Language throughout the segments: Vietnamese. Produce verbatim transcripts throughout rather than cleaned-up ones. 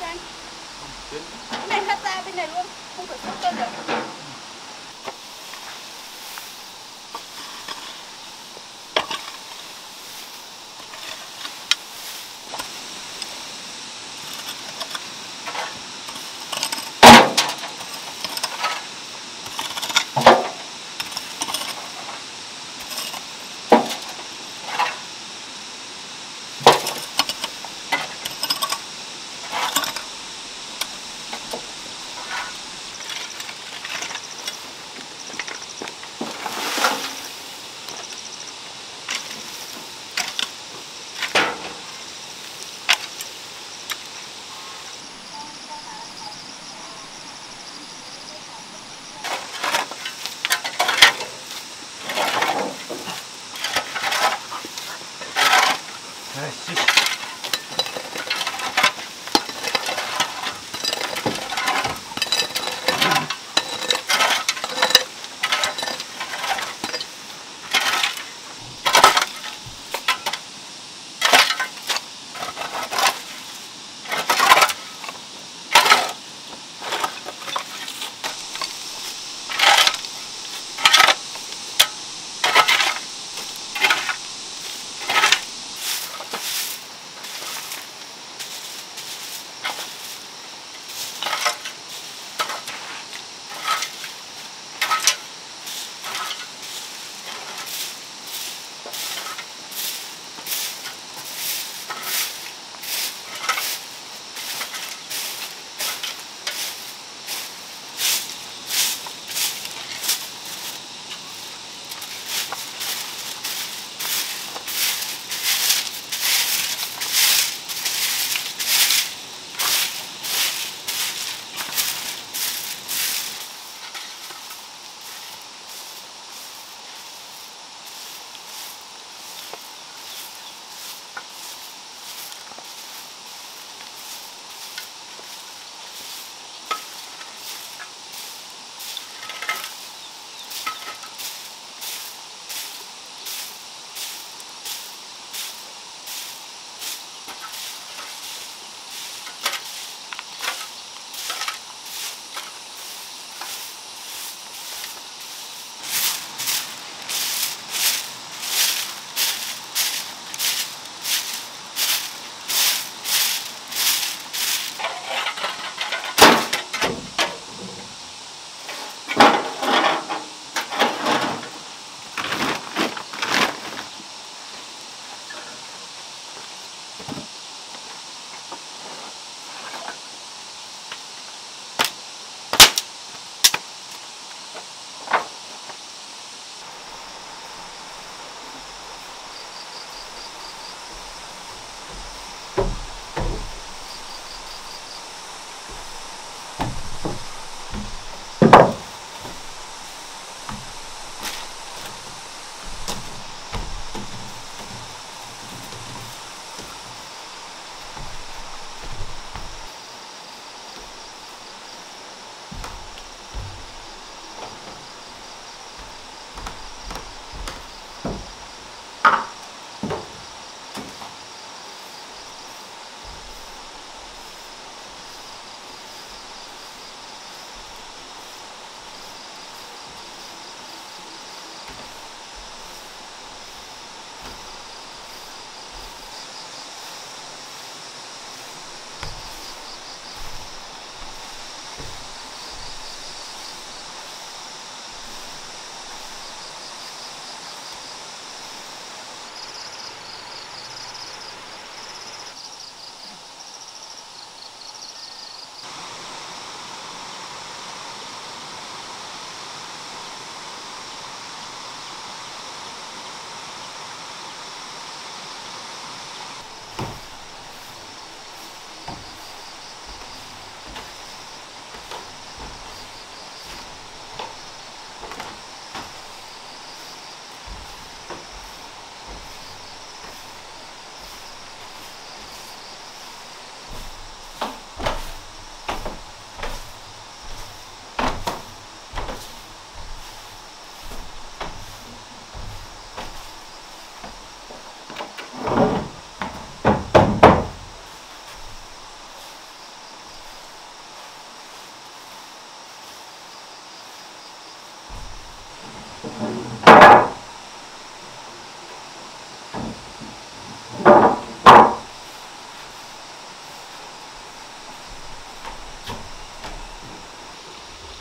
cho anh. Cái này hát ra bên này luôn, không phải sốt cân được.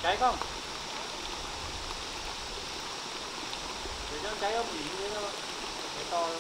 Cháy không? Để cho cháy không? Để cho cháy to luôn.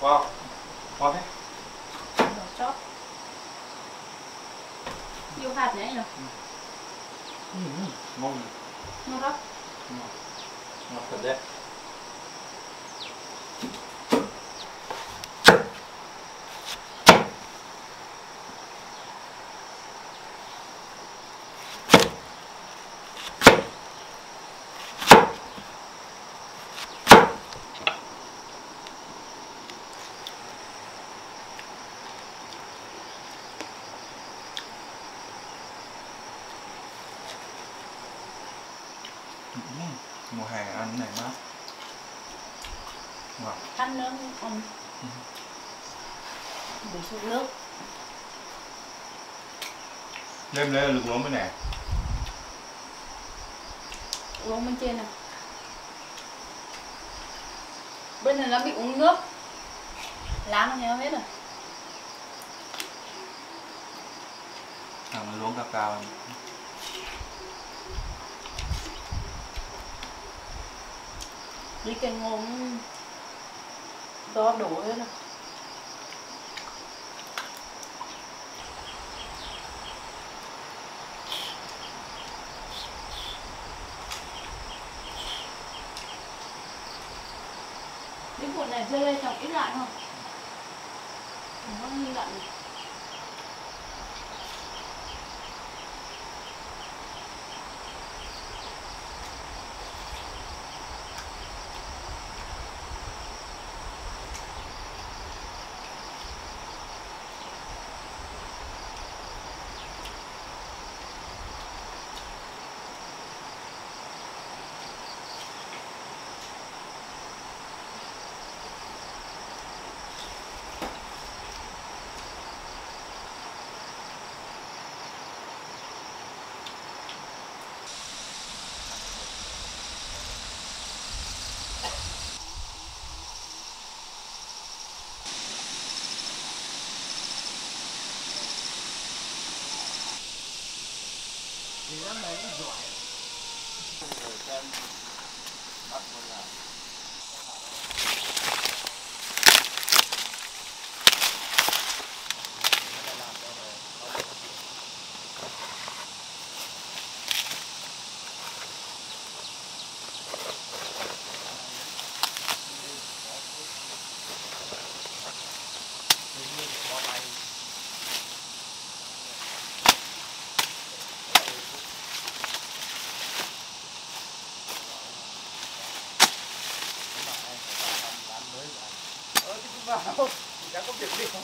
Wow, quá thế. Đổ chóp. Nhiều hạt nhỉ anh nhỉ? Ừ, ngon nhỉ? Ngon lắm. Ngon. Ngọt thật đấy. Mùa hè ăn cái này mát. Wow. Ăn nữa không? Ừ. Bổ sung nước. Đêm nay là được uống bên này. Uống bên trên này. Bên này nó bị uống nước. Lá nó héo hết rồi. Thằng nó uống cao cao này. Đi cây ngô đo đủ hết rồi. Cái cuộn này dây lên chọc ít lại không? Nó nghi lặn. Thì nó mấy giỏi. Để xem bắt một lần. Wow, đã có việc đi không?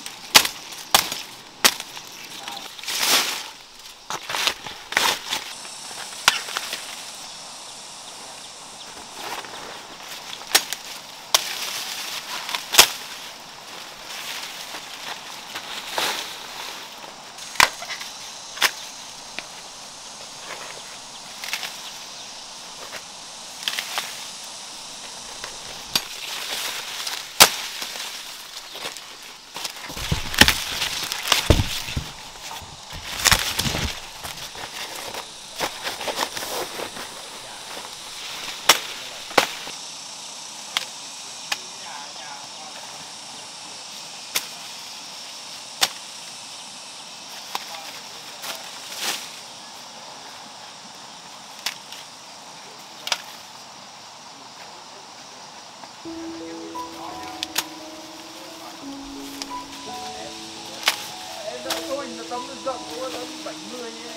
Tông nó rộng quá, nó bảy mươi nhé.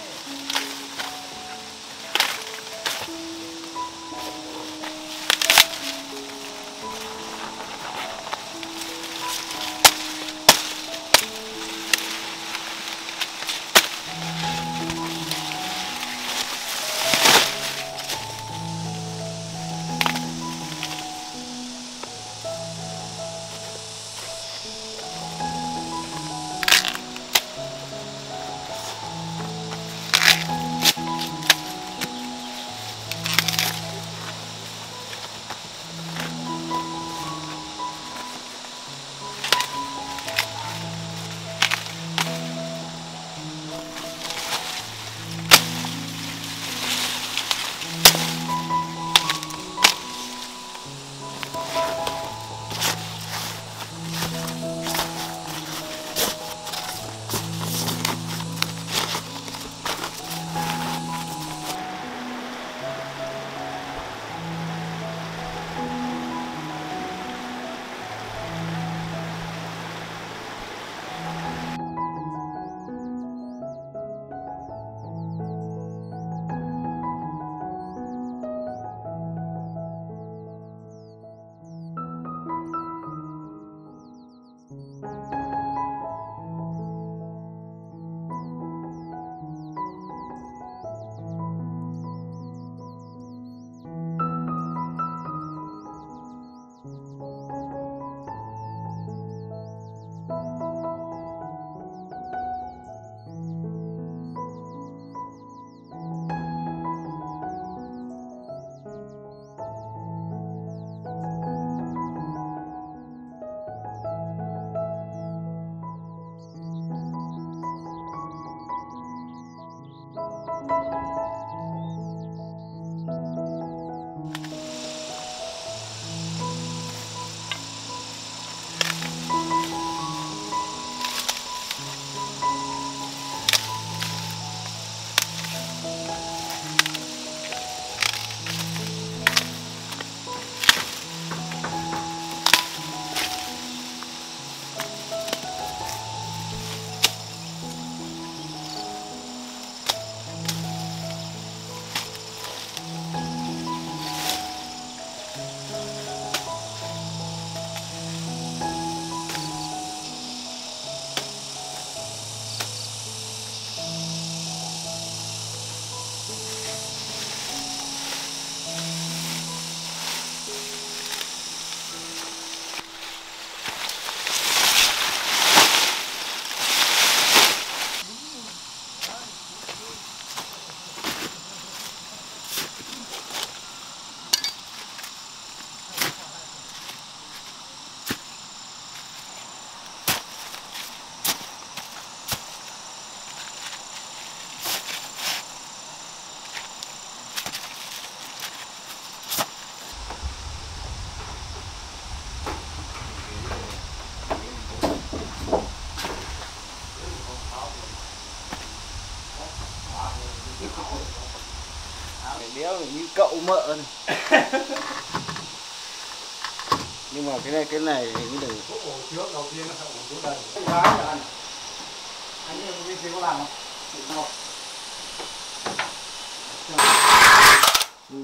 Cái đéo này như cậu mợ này. Nhưng mà cái này cái này thì mới được. Ổ trước đầu tiên là ổ trước đây. Cái này là anh. Anh em biết thế có làm không? Được đâu. Ừ.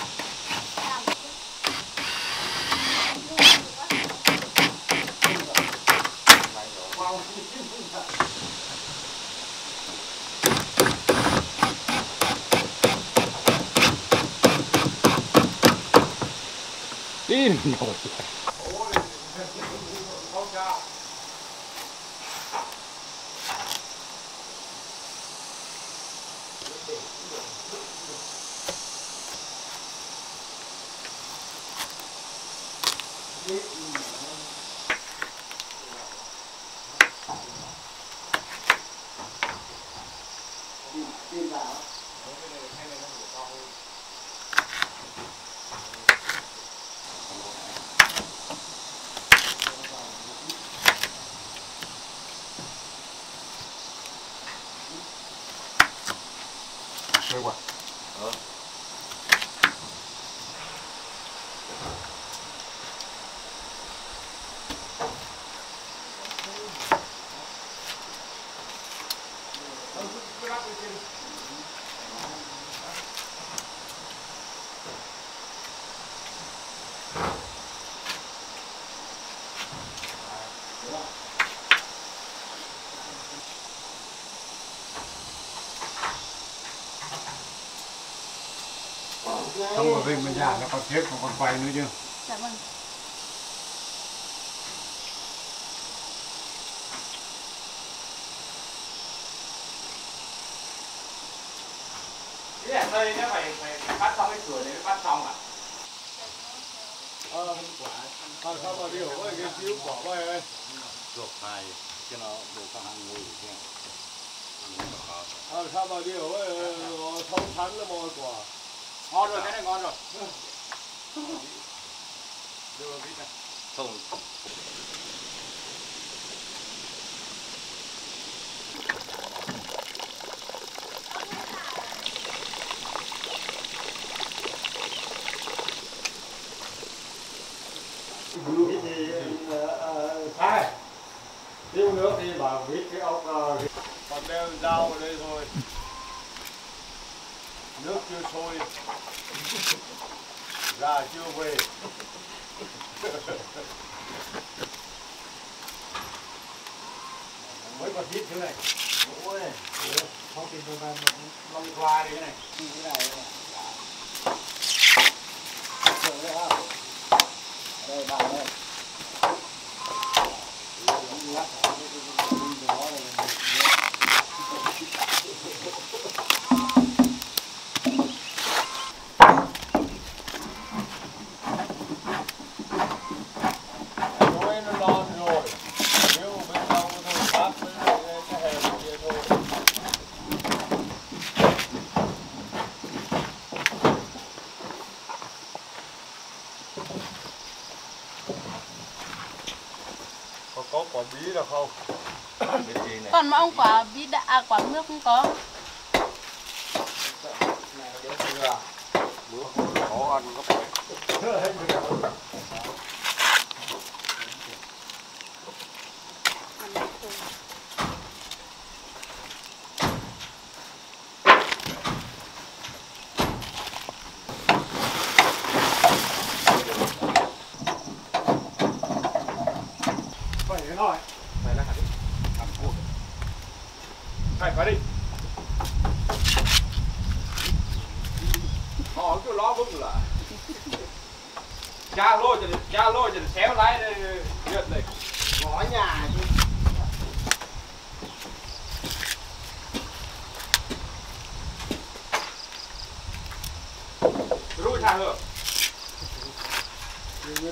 Tin nổi. Không có vinh bên nhà nó còn thiết mà còn quay nữa chứ. Dạ vâng. Cái đèn đây nó phải, phải bắt xong cái cửa này mới bắt xong à? Ờ, quả. Sao mà điều có cái chiếu bỏ bay ơi. Ruột hai, cho nó đồ sang hàng ngồi kia. Ờ, sao mà điều ấy, thông thắn là mọi quả. Ngon rồi, cái này ngon rồi. Đưa vào vít này. Thùng. Vít thì... Sai. Điêu nước thì bảo vít cái ốc... Còn đeo dao vào đây rồi. Nước chưa sôi, ra chưa về. Mới còn ít thế này. Ôi, không tìm được mà long qua đi cái này. Cái này này. Được đấy ha. Đây bạn ơi. Có quả bí được không? Còn mà ông quả bí đã à, quả nước không có. Bữa không có ăn gấp. thôi. Mày là hẳn đi. Hẳn cuồng. Này, phải đi. Họ cứ ló vững là cha lôi cho được, cha lôi cho được xéo lái đây, giật này. Ngõ nhà chứ. Rui thả hưởng.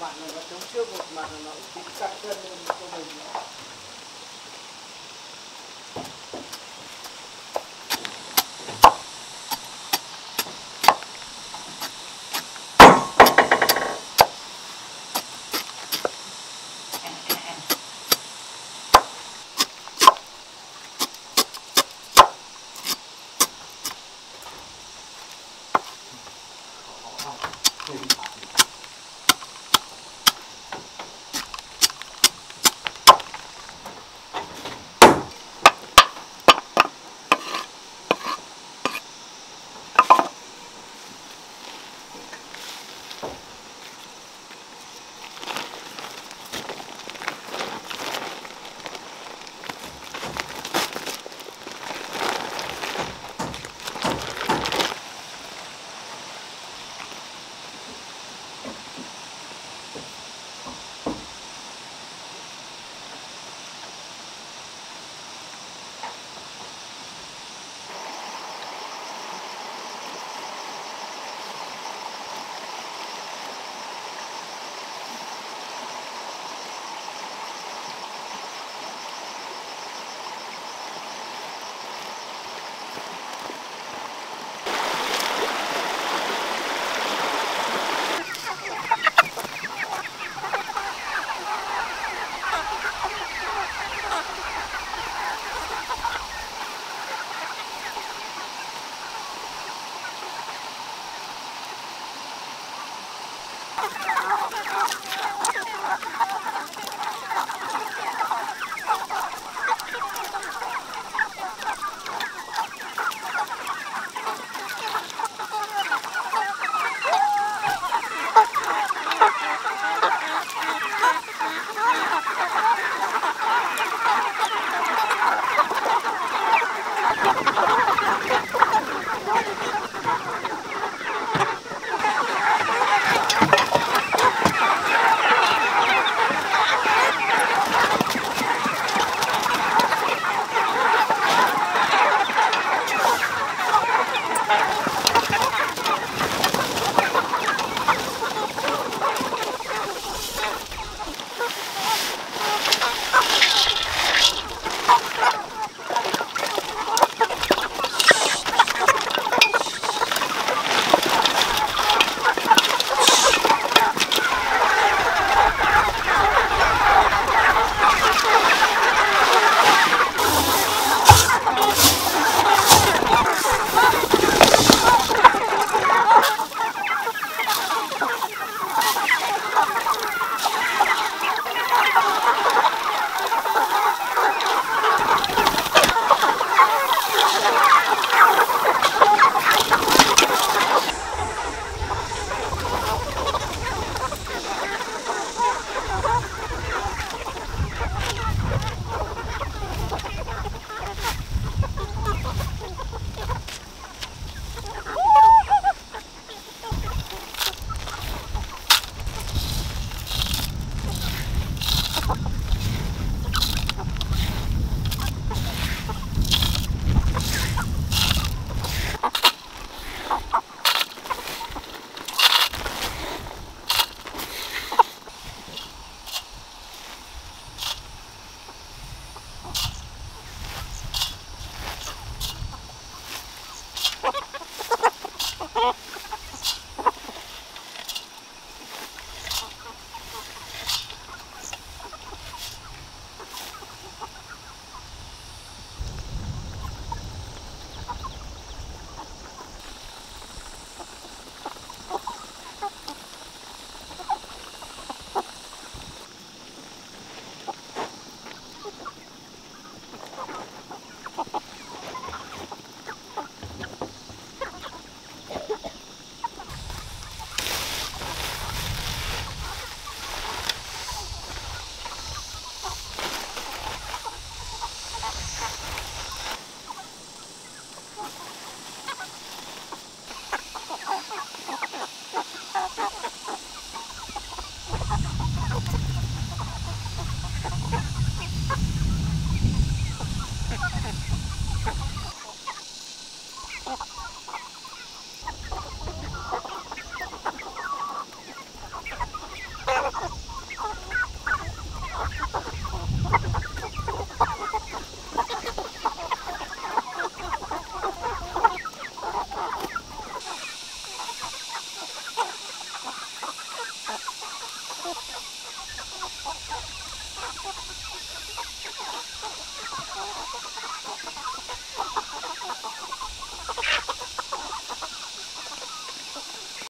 Một mặt là nó chống trước, một mặt là nó cũng tính cạnh chân cho mình nữa.